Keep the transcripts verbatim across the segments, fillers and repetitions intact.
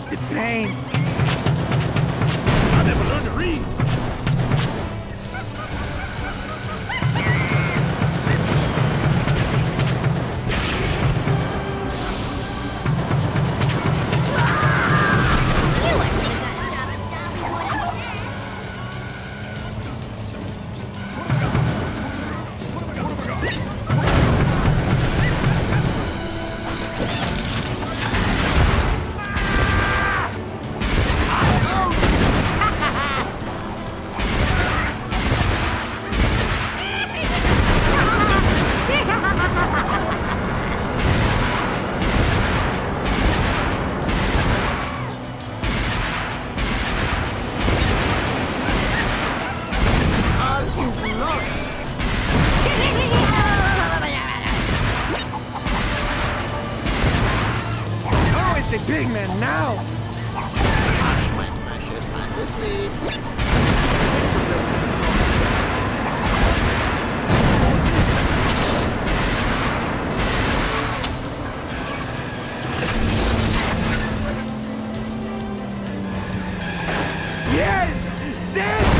take the pain. I never learned to read. Big man now! Yes! Dance!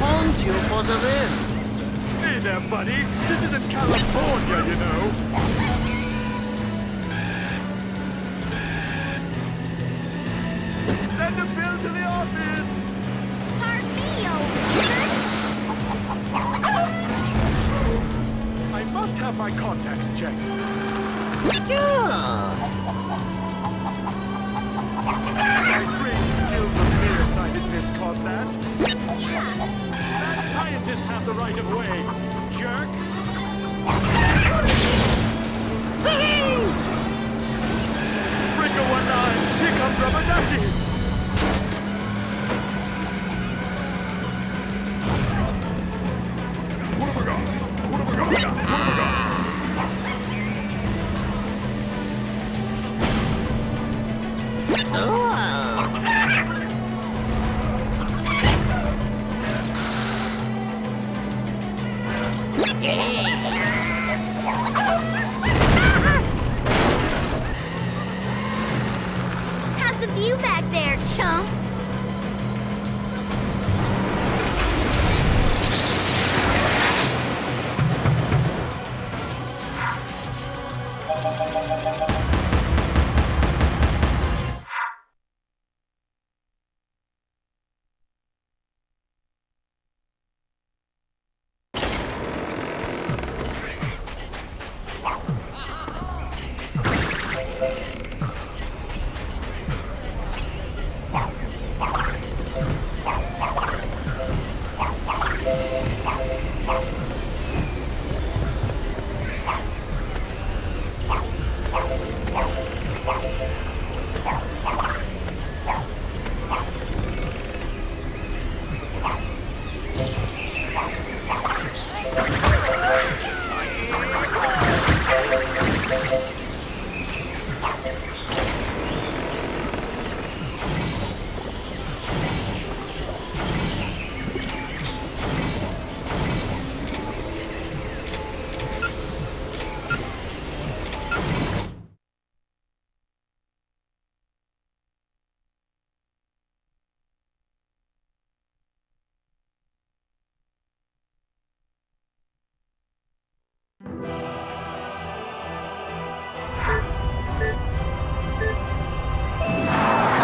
Phones you for the win. Hey there, buddy. This isn't California, you know. Send a bill to the office. Part me over. I must have my contacts checked. Yeah. This caused that. Yeah. That scientists have the right of way, jerk. Breaker one nine, here comes Rubber Ducky. What have I got? What have I got? What have I got? How's the view back there, chump?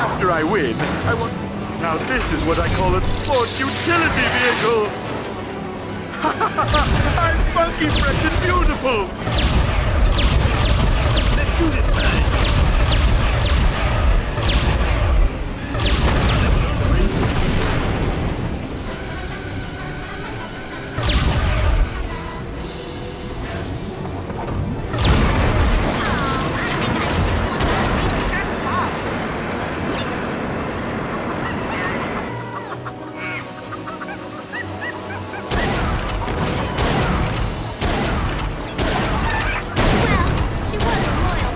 After I win, I want... Now this is what I call a sports utility vehicle! I'm funky, fresh, and beautiful! Let's do this, man! Well, she was loyal.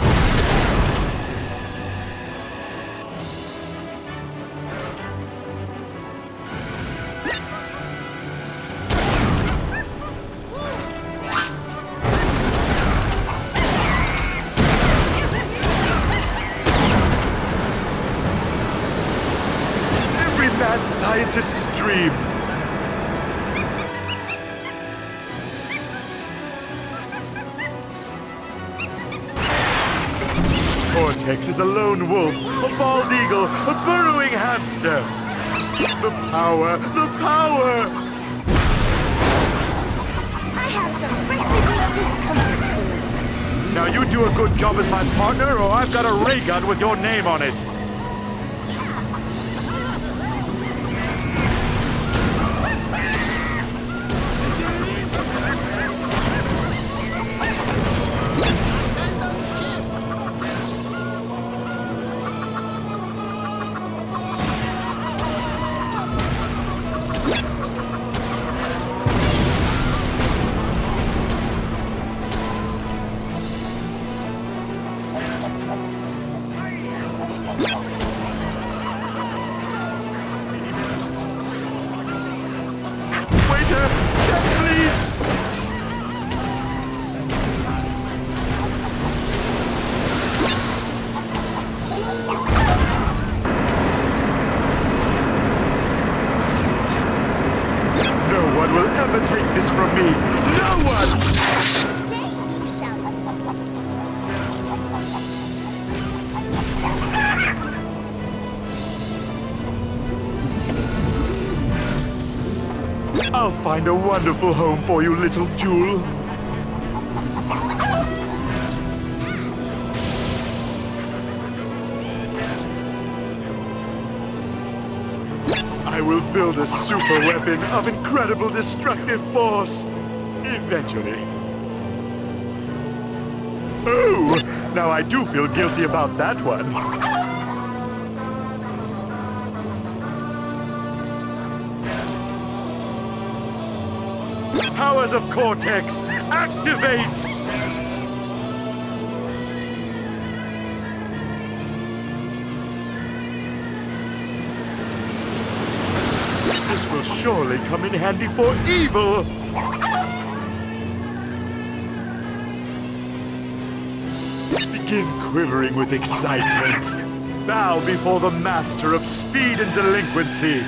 scientist's dream. Cortex is a lone wolf, a bald eagle, a burrowing hamster. The power, the power! I have some personal discomfort today. Now you do a good job as my partner, or I've got a ray gun with your name on it. I'll find a wonderful home for you, little Jewel. I will build a super weapon of incredible destructive force, eventually. Oh, now I do feel guilty about that one. Powers of Cortex, activate! This will surely come in handy for evil! Begin quivering with excitement. Bow before the master of speed and delinquency.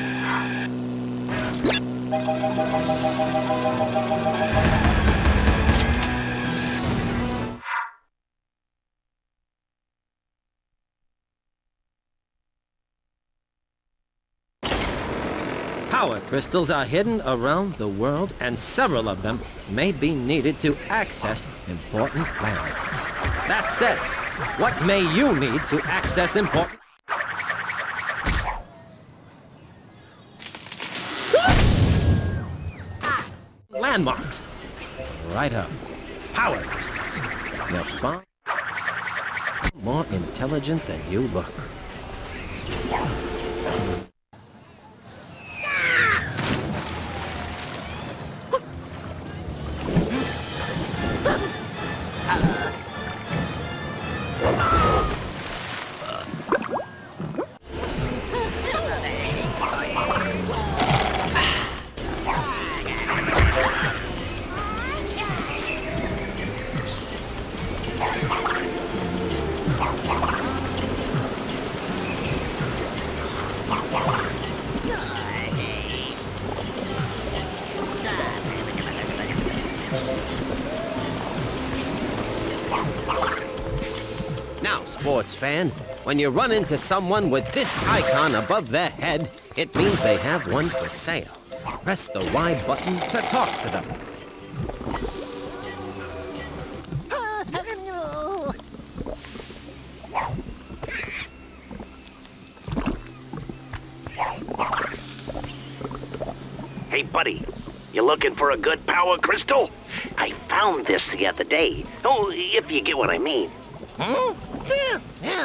Power crystals are hidden around the world, and several of them may be needed to access important planets. That said, what may you need to access important... landmarks. Right up. Power crystals. You're far more intelligent than you look. Now, sports fan, when you run into someone with this icon above their head, it means they have one for sale. Press the Y button to talk to them. Hey, buddy, you looking for a good power crystal? I found this the other day. Oh, if you get what I mean. Hmm? Yeah, yeah.